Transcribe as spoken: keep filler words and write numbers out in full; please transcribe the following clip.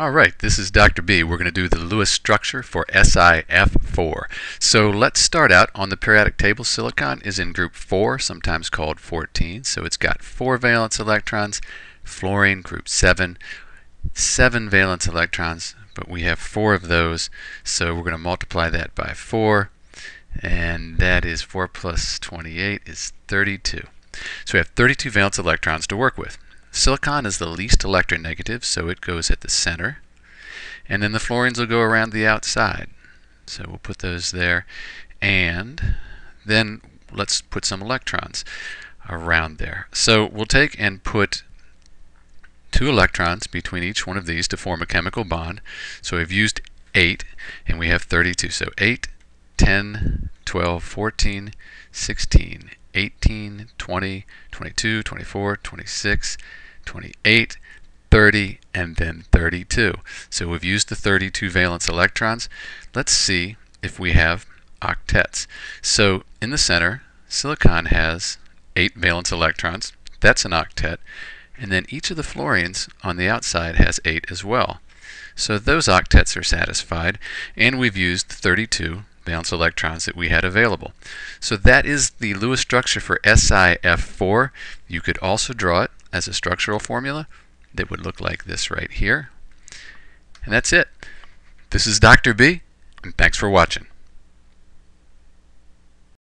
Alright, this is Doctor B. We're going to do the Lewis structure for S I F four. So let's start out on the periodic table. Silicon is in group four, sometimes called fourteen. So it's got four valence electrons. Fluorine, group seven, seven valence electrons, but we have four of those. So we're going to multiply that by four. And that is four plus twenty-eight is thirty-two. So we have thirty-two valence electrons to work with. Silicon is the least electronegative, so it goes at the center. And then the fluorines will go around the outside. So we'll put those there. And then let's put some electrons around there. So we'll take and put two electrons between each one of these to form a chemical bond. So we've used eight, and we have thirty-two. So eight, ten, twelve, fourteen, sixteen, eighteen, twenty, twenty-two, twenty-four, twenty-six, twenty-eight, thirty, and then thirty-two. So we've used the thirty-two valence electrons. Let's see if we have octets. So in the center, silicon has eight valence electrons. That's an octet. And then each of the fluorines on the outside has eight as well. So those octets are satisfied, and we've used the thirty-two valence electrons that we had available. So that is the Lewis structure for S I F four. You could also draw it as a structural formula that would look like this right here. And that's it. This is Doctor B, and thanks for watching.